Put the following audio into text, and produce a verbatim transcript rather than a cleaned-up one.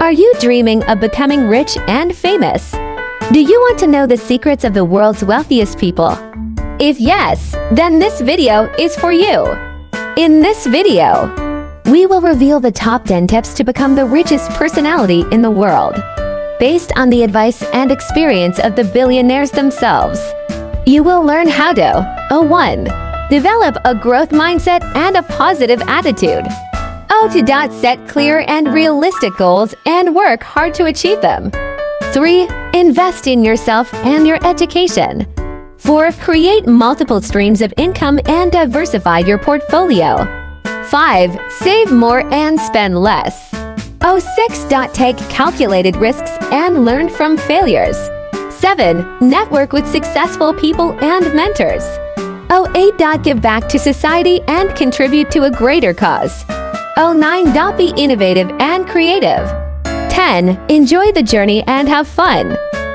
Are you dreaming of becoming rich and famous? Do you want to know the secrets of the world's wealthiest people? If yes, then this video is for you. In this video, we will reveal the top ten tips to become the richest personality in the world, based on the advice and experience of the billionaires themselves. You will learn how to one Develop a growth mindset and a positive attitude. two Set clear and realistic goals and work hard to achieve them. three Invest in yourself and your education. four Create multiple streams of income and diversify your portfolio. five Save more and spend less. six Take calculated risks and learn from failures. seven Network with successful people and mentors. eight Give back to society and contribute to a greater cause. nine Be innovative and creative. ten Enjoy the journey and have fun.